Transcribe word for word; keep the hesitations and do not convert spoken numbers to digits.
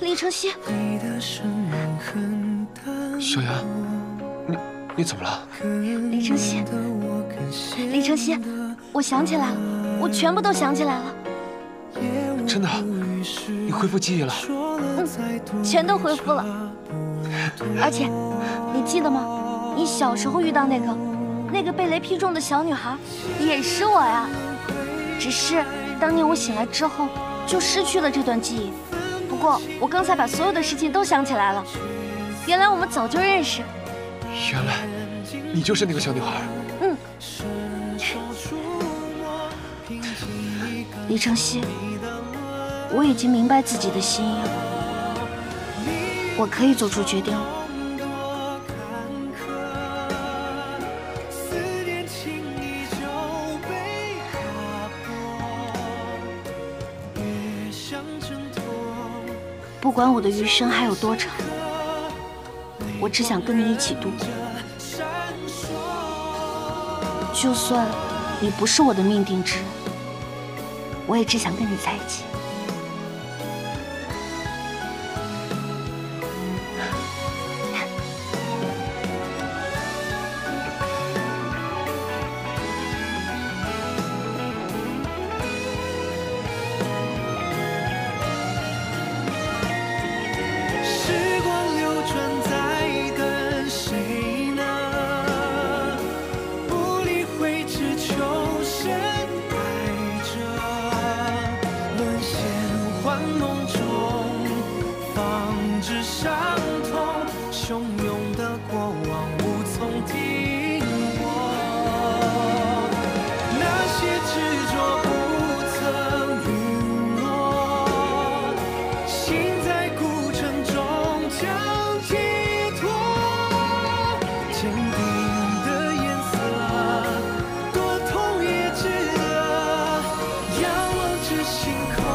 李承熙，小妍，你你怎么了？李承熙，李承熙，我想起来了，我全部都想起来了。真的，你恢复记忆了？嗯，全都恢复了。而且，你记得吗？你小时候遇到那个那个被雷劈中的小女孩，也是我呀。只是当年我醒来之后，就失去了这段记忆。 不过，我刚才把所有的事情都想起来了。原来我们早就认识。原来，你就是那个小女孩。嗯。李承熙，我已经明白自己的心意了，我可以做出决定了。 不管我的余生还有多长，我只想跟你一起度过。就算你不是我的命定之人，我也只想跟你在一起。星空。